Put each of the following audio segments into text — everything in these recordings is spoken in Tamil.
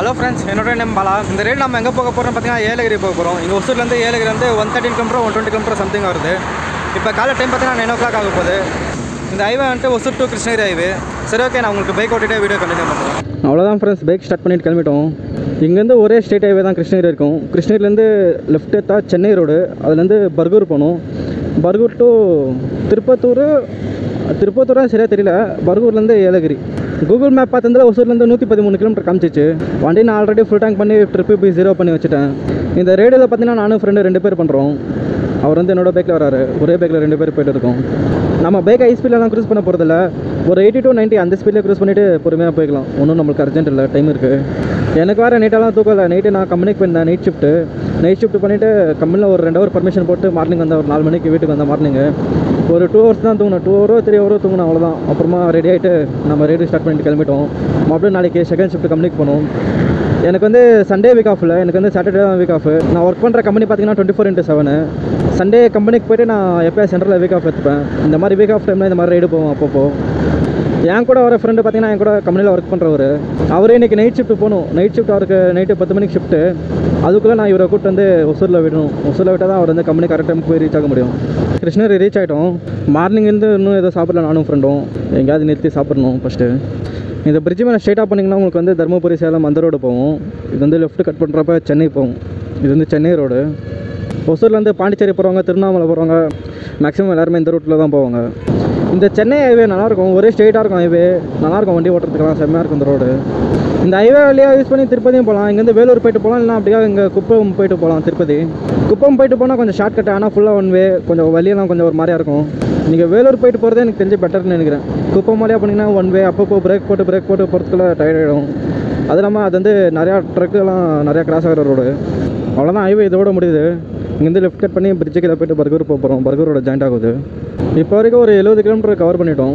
ஹலோ ஃப்ரெண்ட்ஸ், என்னோட நேம் பாலா. இந்த ரேட் நம்ம எங்கே போக போகிறோம் பார்த்தீங்கன்னா ஏலகிரி போக போகிறோம். இங்கே ஒசூர்லேருந்து ஏலகிரிலேருந்து 113 கிலோமீட்டர் 120 கிலோமீட்டர் சம்திங் வருது. இப்போ காலை டைம் பார்த்தீங்கன்னா 9 o'clock ஆக போகுது. இந்த ஹைவே வந்துட்டு ஒசூர் டு கிருஷ்ணகிரி ஹைவே. சரி, ஓகே, நான் உங்களுக்கு பைக் ஓட்டிகிட்டே வீடியோ கண்டினியூ பண்ணுறேன். அவ்வளோதான் ஃப்ரெண்ட்ஸ், பைக் ஸ்டார்ட் பண்ணிட்டு கிளம்பிட்டோம். இங்கேருந்து ஒரே ஸ்டேட் ஹைவே தான் கிருஷ்ணகிரி இருக்கும். கிருஷ்ணகிரிலேருந்து லெஃப்ட் எடுத்தால் சென்னை ரோடு, அதுலேருந்து பர்கூர் போகணும். பர்கூர் டு திருப்பத்தூர் தான் சரியாக தெரியல, பர்கூர்லேருந்து ஏலகிரி. கூகுள் மேப் பார்த்துருந்தா ஒசூர்லேருந்து 113 கிலோமீட்டர் காமிச்சிச்சு. வண்டி நான் ஆல்ரெடி ஃபுல் டேங்க் பண்ணி ட்ரிப்பு போய் 0 பண்ணி வச்சுட்டேன். இந்த ரேடியோவில் பார்த்தீங்கன்னா நானும் ஃப்ரெண்டு 2 பேர் பண்ணுறோம். அவர் வந்து என்னோடய பைக்கில் வராரு, ஒரே பைக்கில் 2 பேர் போய்ட்டு இருக்கோம். நம்ம பைக் ஹை ஸ்பீட்லாம் க்ரூஸ் பண்ண போகிறதில்ல, ஒரு 80 to 90 அந்த ஸ்பீடில் க்ரூஸ் பண்ணிவிட்டு பொறுமையாக போய்க்கலாம். ஒன்றும் நம்மளுக்கு அர்ஜென்ட் இல்லை, டைம் இருக்குது. எனக்கு வேறு நைட்டெல்லாம் தூக்கம் இல்லை. நைட்டு நான் கம்பெனிக்கு போயிருந்தேன், நைட் ஷிஃப்ட் பண்ணிவிட்டு கம்பெனியில் ஒரு 2 hour பர்மிஷன் போட்டு மார்னிங் வந்தேன். ஒரு 4 மணிக்கு வீட்டுக்கு வந்தேன். மார்னிங்கு ஒரு 2 hours தான் தூங்கினேன், 2 or 3 hour தூங்கினேன், அவ்வளோதான். அப்புறமா ரெடி ஆகிட்டு நம்ம ரேடியோ ஸ்டார்ட் பண்ணிட்டு கிளம்பிட்டோம். மறுபடியும் நாளைக்கு செகண்ட் ஷிஃப்ட் கம்பெனிக்கு போகணும். எனக்கு வந்து சண்டே வீக் ஆஃபில், எனக்கு வந்து சாட்டர்டே தான் வீக் ஆஃப். நான் ஒர்க் பண்ணுற கம்பெனி பார்த்தீங்கன்னா 24/7. சண்டே கம்பெனிக்கு போய்ட்டு நான் எப்போயும் சென்டரில் வீக் ஆஃப் எடுத்துப்பேன். இந்த மாதிரி வீக் ஆஃப் டைமில் இந்த மாதிரி ரைடு போவோம். அப்பப்போ என் கூட வர ஃப்ரெண்டு பார்த்தீங்கன்னா என் கூட கம்பெனியில் ஒர்க் பண்ணுறவர், அவரே இன்றைக்கி நைட் ஷிஃப்ட் போகணும். நைட் ஷிஃப்ட் அவருக்கு நைட்டு 10 மணிக்கு ஷிஃப்ட்டு. அதுக்குள்ளே நான் இவரை கூப்பிட்டு வந்து ஒசூரில் விடணும். ஒசூரில் விட்டால் தான் அவர் வந்து கம்பெனி கரெக்ட் டைமுக்கு போய் ரீச் ஆக முடியும். கிருஷ்ணகிரி ரீச் ஆகிட்டோம். மார்னிங் இருந்து இன்னும் எதோ சாப்பிடல, நானும் ஃப்ரெண்டும் எங்கேயாவது நிறுத்தி சாப்பிட்ணும். ஃபஸ்ட்டு இந்த பிரிட்ஜ் மேலே ஸ்ட்ரெயிட்டாக போனீங்கன்னா உங்களுக்கு வந்து தருமபுரி, சேலம் அந்த ரோடு போவோம். இது வந்து லெஃப்ட் கட் பண்ணுறப்ப சென்னை போவோம். இது வந்து சென்னை ரோடு. ஒசூர்லேருந்து பாண்டிச்சேரி போகிறவங்க, திருவண்ணாமலை போகிறவங்க மேக்ஸிமம் எல்லாருமே இந்த ரூட்டில் தான் போவாங்க. இந்த சென்னை ஹைவே நல்லாயிருக்கும், ஒரே ஸ்ட்ரெயிட்டாக இருக்கும் ஹைவே, நல்லாயிருக்கும் வண்டி ஓட்டுறதுக்கெல்லாம். செம்மையாக இருக்கும் இந்த ரோடு. இந்த ஹைவே வழியாக யூஸ் பண்ணி திருப்பதியும் போகலாம். இங்கேருந்து வேலூர் போய்ட்டு போகலாம், இல்லைனா அப்படியே இங்கே குப்பம் போய்ட்டு போகலாம். திருப்பதி குப்பம் போய்ட்டு போனால் கொஞ்சம் ஷார்ட் கட், ஆனால் ஃபுல்லாக ஒன் வே, கொஞ்சம் வழியெல்லாம் கொஞ்சம் ஒரு மாதிரியாக இருக்கும். நீங்கள் வேலூர் போய்ட்டு போகிறதே எனக்கு தெரிஞ்சு பெட்டர்னு நினைக்கிறேன். குப்பம் வழியாக போனீங்கன்னா ஒன் வே, அப்பப்போ பிரேக் போட்டு போகிறதுக்குள்ள டயர்டாகிடும். அது இல்லாமல் அது வந்து நிறையா ட்ரக்குலாம் நிறையா கிராஸ் ஆகிற ரோடு. அவ்வளோதான் ஹைவே இதோட முடியுது. இங்கேருந்து லெஃப்ட் கட் பண்ணி பிரிட்ஜுக்கு போய்ட்டு பர்கூர் போகிறோம். பர்கூரோட ஜாயிண்ட் ஆகுது. இப்போ வரைக்கும் ஒரு 70 கிலோமீட்டர் கவர் பண்ணிட்டோம்.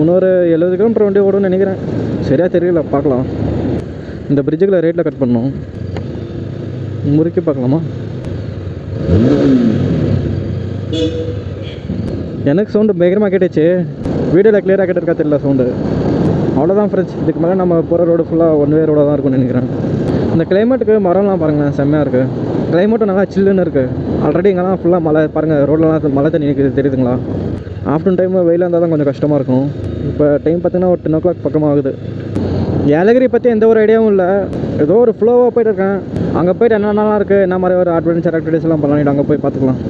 இன்னொரு 70 கிலோமீட்டர் வண்டி ஓடும்னு நினைக்கிறேன், சரியாக தெரியல, பார்க்கலாம். இந்த பிரிட்ஜுக்குள்ள ரேட்டில் கட் பண்ணோம், முறுக்கி பார்க்கலாமா? எனக்கு சவுண்டு பயங்கரமாக கேட்டுச்சு, வீடியோவில் கிளியராக கேட்டிருக்கா தெரியல சவுண்டு. அவ்வளோதான் ஃப்ரெண்ட்ஸ், இதுக்கு மேலே நம்ம போகிற ரோடு ஃபுல்லாக ஒன் வே ரோடாக தான் இருக்கும்னு நினைக்கிறேன். இந்த கிளைமேட்டுக்கு மரம்லாம் பாருங்களேன், செம்மையாக இருக்குது. கிளைமேட்டும் நல்லா சில்லுன்னு இருக்குது. ஆல்ரெடி இங்கெல்லாம் ஃபுல்லாக மழை பாருங்கள், ரோட்லலாம் மழை தண்ணி நிற்கிறது தெரியுதுங்களா. ஆஃப்டர்நூன் டைம் வெயிலாக இருந்தால் தான் கொஞ்சம் கஷ்டமாக இருக்கும். இப்போ டைம் பார்த்திங்கன்னா ஒரு 10 o'clock பக்கமாகுது. ஏலகிரி பற்றி எந்த ஒரு ஐடியாவும் இல்லை, ஏதோ ஒரு ஃப்ளோவாக போய்ட்டு இருக்கேன். அங்கே போய்ட்டு என்னென்னலாம் இருக்குது, என்ன மாதிரி ஒரு அட்வென்ச்சர் ஆக்டிவிட்டீஸ்லாம் பண்ணலாம், அங்கே போய் பார்த்துக்கலாம்.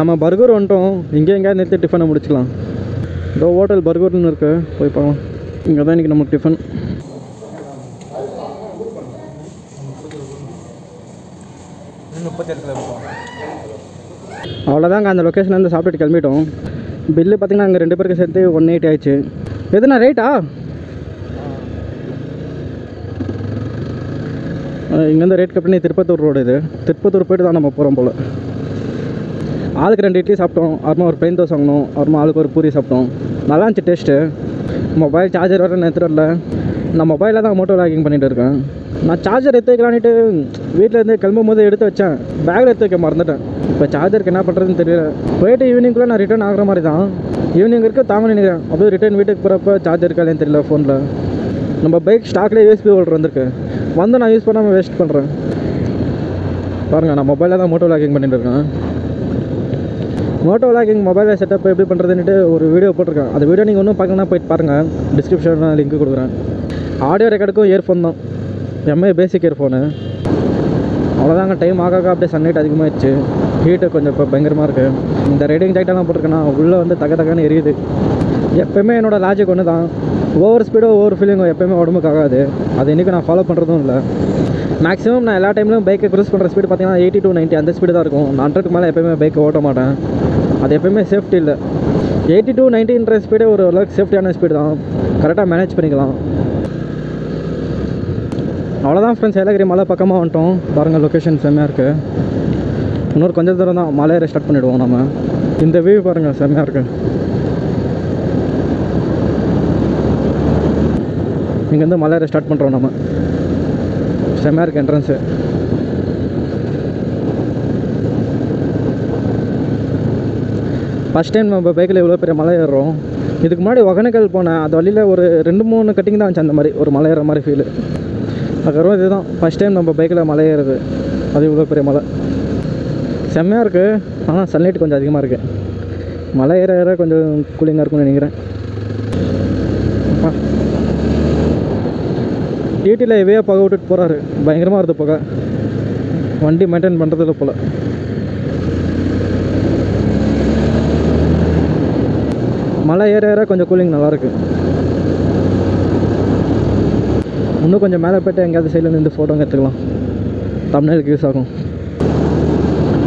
நம்ம பர்கூர் வந்துட்டோம். எங்கேயாவது நிறுத்தி டிஃபனை முடிச்சுக்கலாம். ஏதோ ஹோட்டல் பர்கூர்னு இருக்குது, போய் பார்க்கலாம். இங்கே தான் இன்றைக்கி நமக்கு டிஃபன். அவ்வளோதாங்க, அந்த லொக்கேஷன்லேருந்து சாப்பிட்டு கிளம்பிட்டோம். பில்லு பார்த்திங்கன்னா அங்கே 2 பேருக்கு சேர்த்து 180 ஆயிடுச்சு. எதுனா ரேட்டா? இங்கேருந்து ரேட் கம்பெனி திருப்பத்தூர் ரோடு. இது திருப்பத்தூர் போய்ட்டு தான் நம்ம போகிறோம் போல். ஆளுக்கு 2 இட்லி சாப்பிட்டோம். அப்புறமா ஒரு பிளைன் தோசை வாங்கினோம். அப்புறமா ஆளுக்கு ஒரு பூரி சாப்பிட்டோம். நல்லா இருந்துச்சு டேஸ்ட்டு. மொபைல் சார்ஜர் வேறு எடுத்துகிட்டு வரல. நான் மொபைலில் தான் மோட்டோ லாகிங் பண்ணிகிட்டு இருக்கேன். நான் சார்ஜர் எடுத்து வைக்கலான்ட்டு வீட்டிலேருந்து கிளம்பும் போது எடுத்து வச்சேன், பேக்கில் எடுத்து வைக்க மறந்துட்டேன். இப்போ சார்ஜருக்கு என்ன பண்ணுறதுன்னு தெரியல. போய்ட்டு ஈவினிங்குள்ளே நான் ரிட்டர்ன் ஆகிற மாதிரி தான். ஈவினிங் இருக்க தாங்க நினைக்கிறேன். அப்படியே ரிட்டர்ன் வீட்டுக்கு போகிறப்ப சார்ஜர் இருக்காதுன்னு தெரியல ஃபோனில். நம்ம பைக் ஸ்டாக்லேயே யூஎஸ்பி ஹோல்டர் வந்திருக்கு, வந்து நான் யூஸ் பண்ணாமல் வேஸ்ட் பண்ணுறேன். பாருங்கள், நான் மொபைலில் தான் மோட்டோ லாகிங் பண்ணிகிட்டு இருக்கேன். மோட்டோ லாகிங் மொபைலில் செட்டப் எப்படி பண்ணுறதுன்னுட்டு ஒரு வீடியோ போட்டிருக்கேன். அந்த வீடியோ நீங்கள் ஒன்றும் பார்க்கணுன்னா போய்ட்டு பாருங்கள், டிஸ்கிரிப்ஷனில் லிங்க் கொடுக்குறேன். ஆடியோ ரெக்கார்டுக்கும் இயர்ஃபோன் தான், எம்ஐ பேசிக் இயர்ஃபோனு. அவ்வளோதாங்க, டைம் ஆக அப்படியே சன்லைட் அதிகமாகிடுச்சு, ஹீட்டு கொஞ்சம் இப்போ பயங்கரமாக இருக்குது. இந்த ரைடிங் ஜாக்கெட்டெல்லாம் போட்டிருக்கேன்னா உள்ளே வந்து தகன்னு எரியுது. எப்போயுமே என்னோடய லாஜிக் ஒன்று தான், ஓவர் ஸ்பீடோ ஓவர் ஃபீலிங்கோ எப்போயுமே உடம்புக்கு ஆகாது. அது இன்றைக்கி நான் ஃபாலோ பண்ணுறதும் இல்லை. மேக்ஸிமம் நான் எல்லா டைம்லையும் பைக்கை க்ரூஸ் பண்ணுற ஸ்பீடு பார்த்திங்கன்னா 80 to 90 அந்த ஸ்பீடு தான் இருக்கும். 100க்கு மேலே எப்போயுமே பைக்கை ஓட்ட மாட்டேன், அது எப்போயுமே சேஃப்டி இல்லை. 80 to 90ன்ற ஸ்பீடே ஒரு அளவுக்கு சேஃப்டியான ஸ்பீடு தான், கரெக்டாக மேனேஜ் பண்ணிக்கலாம். அவ்வளோதான் ஃப்ரெண்ட்ஸ், ஏலகிரி மலை பக்கமாக வந்துட்டோம். பாருங்கள், லொக்கேஷன் செம்மையாக இருக்குது. இன்னொரு கொஞ்சம் தூரம் தான் மலையை ஸ்டார்ட் பண்ணிவிடுவோம் நம்ம. இந்த வியூ பாருங்கள், செம்மையாக இருக்குது. இங்கேருந்து மலையை ஸ்டார்ட் பண்ணுறோம் நம்ம. செம்மையாக இருக்குது என்ட்ரன்ஸு. ஃபஸ்ட் டைம் நம்ம பைக்கில் இவ்வளோ பெரிய மலை ஏறுறோம். இதுக்கு முன்னாடி ஒகேனக்கல் போனேன், அது வழியில் ஒரு 2-3 கட்டிங் தான் வந்துச்சு. அந்த மாதிரி ஒரு மலை ஏறுற மாதிரி ஃபீல். அதுக்கப்புறம் இதுதான் ஃபஸ்ட் டைம் நம்ம பைக்கில் மலை ஏறுது. அது இவ்வளோ பெரிய மலை செம்மையாக இருக்குது. ஆனால் சன்லைட் கொஞ்சம் அதிகமாக இருக்குது. மலை ஏற ஏற கொஞ்சம் கூலிங்காக இருக்கும்னு நினைக்கிறேன். டியூட்டியில் இவையாக புகை விட்டுட்டு போகிறாரு. பயங்கரமாக இருக்குது புகை. வண்டி மெயின்டைன் பண்ணுறதில்ல போல். மலை ஏற ஏற கொஞ்சம் கூலிங் நல்லாயிருக்கு. இன்னும் கொஞ்சம் மேலே போய்ட்டு எங்கேயாவது சைடில் நின்று ஃபோட்டோங்க எடுத்துக்கலாம். தமிழ்நாட்டுக்கு யூஸ் ஆகும்.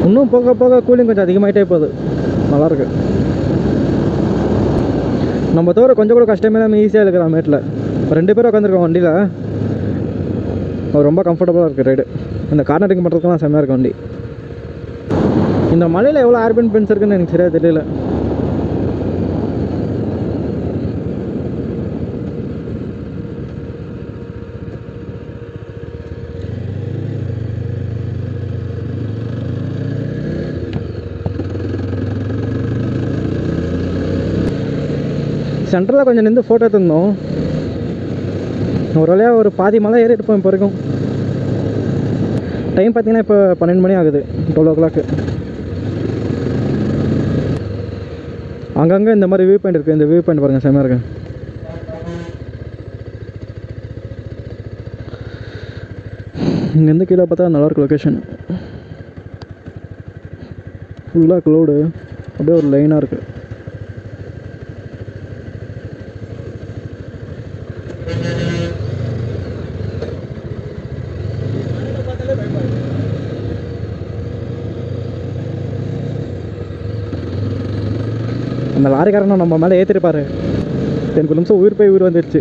இன்னும் போக போக கூலிங் கொஞ்சம் அதிகமாகிட்டே போகுது. நல்லாயிருக்கு. நம்ம தவிர கொஞ்சம் கூட கஷ்டமே இல்லாமல் ஈஸியாக இருக்கிற மேட்டில் ரெண்டு பேரும் உட்காந்துருக்கோம் வண்டியில். அது ரொம்ப கம்ஃபர்டபுளாக இருக்குது ரைடு. இந்த கார்னரிங் பண்ணுறதுக்குலாம் செம்மையாக இருக்கும் வண்டி. இந்த மலையில் எவ்வளோ ஆர்பின் பென்ஸ் இருக்குதுன்னு எனக்கு சரியாக தெரியல. சென்டரில் கொஞ்சம் நின்று ஃபோட்டோ எடுத்துருந்தோம். ஒரு வழியாக ஒரு பாதி மலை ஏறிட்டு போய் இப்போ வரைக்கும். டைம் பார்த்தீங்கன்னா இப்போ 12 மணி ஆகுது. 12 o'clock. அங்கங்கே இந்த மாதிரி வியூ பாயிண்ட் இருக்குது. இந்த வியூ பாயிண்ட் பாருங்கள் செம்மையாக இருக்கு. இங்கேருந்து கீழே பார்த்தா நல்லாயிருக்கு லொக்கேஷன். ஃபுல்லாக க்ளவுடு அப்படியே ஒரு லைனாக இருக்குது. அந்த லாரிக்காரன் நம்ம மேலே ஏற்றிருப்பாரு. 10 நிமிஷம் உயிர் போய் உயிர் வந்துடுச்சு.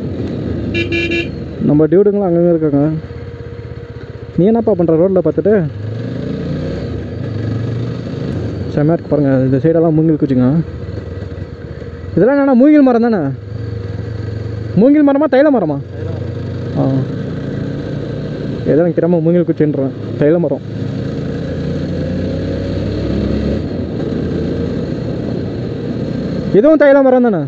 நம்ம டியூடுங்களும் அங்கங்கே இருக்காங்க. நீ என்னப்பா பண்ணுற ரோட்டில் பார்த்துட்டு செம்மையாக இருக்கு பாருங்கள். இந்த சைடெல்லாம் மூங்கில் குச்சிங்க. இதெல்லாம் என்னென்னா மூங்கில் மரம் தானே? மூங்கில் மரமா தைல மரமா? ஆ, எதோ எனக்கு தெரியாமல் மூங்கில் குச்சின்றேன். தைல மரம். இதுவும் தைல மரம் தானே?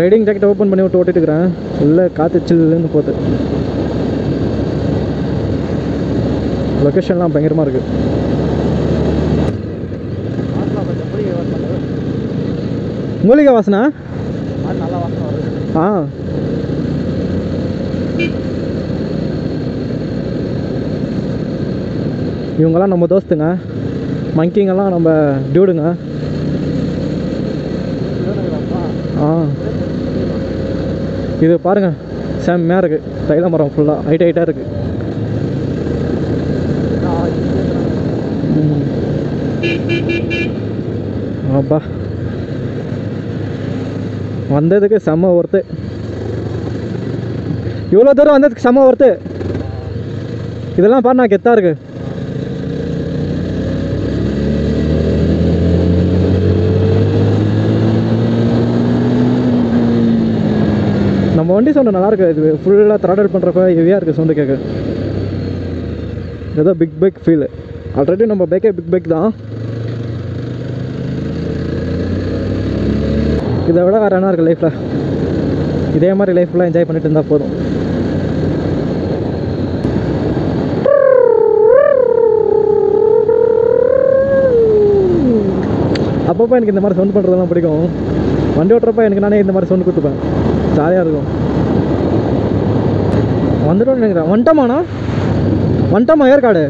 ரைடிங் ஜாக்கெட் ஓப்பன் பண்ணி விட்டு ஓட்டிட்டு இருக்கிறேன். உள்ளே காற்று சில்லுன்னு போகுது. லொக்கேஷன்லாம் பயங்கரமாக இருக்குது. மூலிகை வாசனை. ஆ, இவங்கெல்லாம் நம்ம தோஸ்துங்க. மங்கிங்கெல்லாம் நம்ம டியூடுங்க. ஆ, இது பாருங்கள் செம்மையாக இருக்குது. தைல மரம் ஃபுல்லாக ஹைட் ஹைட்டாக இருக்குது. அப்பா வந்ததுக்கு செம்ம ஒர்த்து. இவ்வளோ தூரம் வந்ததுக்கு செம்ம ஒர்த்து. இதெல்லாம் பாரு, நான் கெத்தாக இருக்குது. நம்ம வண்டி சவுண்டு நல்லாயிருக்கு. இது ஃபுல்லாக த்ராடல் பண்ணுறப்ப ஹெவியாக இருக்குது சவுண்டு கேட்க. ஏதோ பிக் பைக் ஃபீல். ஆல்ரெடி நம்ம பைக்கே பிக் பைக் தான். இதை விட வேறு என்ன இருக்குது லைஃப்பில்? இதே மாதிரி லைஃப்லாம் என்ஜாய் பண்ணிட்டு இருந்தால் போதும். அப்பப்போ எனக்கு இந்த மாதிரி சவுண்ட் பண்ணுறதுலாம் பிடிக்கும். வண்டி ஓட்டுறப்ப எனக்கு நானே இந்த மாதிரி சவுண்ட் கொடுத்துப்பேன். ஜாலியாக இருக்கும். வந்துட்டோன்னு நினைக்கிறேன். வண்டமானா வண்டமா ஏற்காடு.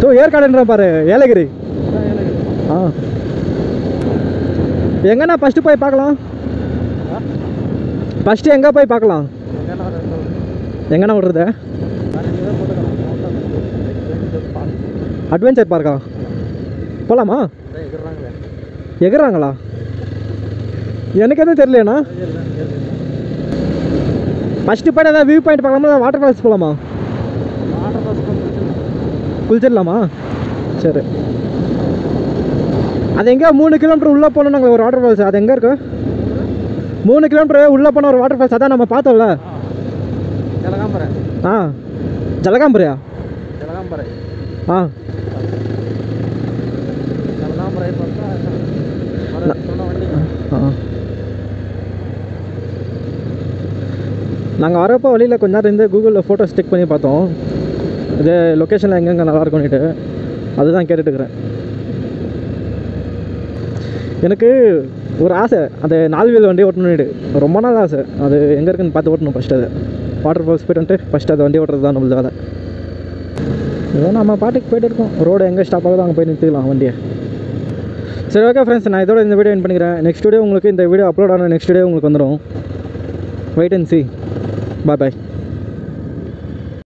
ஸோ ஏற்காடுன்ற பாரு ஏலகிரி. ஆ, எங்கண்ணா ஃபஸ்ட்டு போய் பார்க்கலாம்? ஃபஸ்ட்டு எங்கே போய் பார்க்கலாம்? எங்கண்ணா விடுறது? அட்வென்ச்சர் பார்க்கா போகலாமா? எகிறாங்களா? எனக்கு எதுவும் தெரியலண்ணா. ஃபஸ்ட்டு பாயிண்ட் எதாவது வியூ பாயிண்ட் பார்க்கலாமா? வாட்டர் ஃபால்ஸ் போகலாமா? குளிச்சிடலாமா? சரி, அது எங்கே 3 km உள்ளே போனோம் நாங்கள். ஒரு வாட்டர் ஃபால்ஸ் அது எங்கே இருக்குது? 3 km உள்ளே போன ஒரு வாட்டர் ஃபால்ஸ் அதான் நம்ம பார்த்தோம்ல. ஜலகாம்பரை. ஆ, ஜலகாம்பரையா? ஜலகாம்பரை. ஆ, ஜலகாம்பரை பார்த்தா ஆ, நாங்கள் வரப்போ வழியில் கொஞ்ச நேரம் இருந்து கூகுளில் ஃபோட்டோ ஸ்டிக் பண்ணி பார்த்தோம், இது லொக்கேஷனில் எங்கெங்கே நல்லாயிருக்கும்னுட்டு. அதுதான் கேட்டுட்டுக்கிறேன். எனக்கு ஒரு ஆசை, அது 4 வீல் வண்டி ஓட்டணும்னுட்டு ரொம்ப நாள் ஆசை. அது எங்கே இருக்குன்னு பார்த்து ஓட்டணும் ஃபஸ்ட்டு. அது வாட்டர் ஃபால்ஸ் போய்ட்டு வந்துட்டு ஃபஸ்ட்டு அது வண்டி ஓட்டுறது தான் நம்மளது வேலை. ஏதோ நம்ம பாட்டுக்கு போய்ட்டு இருக்கோம், ரோடு எங்கே ஸ்டாப் ஆகுதோ அங்கே போய் நிறுத்திக்கலாம் வண்டியை. சரி, ஓகே ஃப்ரெண்ட்ஸ், நான் இதோட இந்த வீடியோ என் பண்ணிக்கிறேன். நெக்ஸ்ட் வீடியோ உங்களுக்கு, இந்த வீடியோ அப்லோட் ஆன நெக்ஸ்ட் வீடியோ உங்களுக்கு வந்துடும். Wait and see. Bye bye.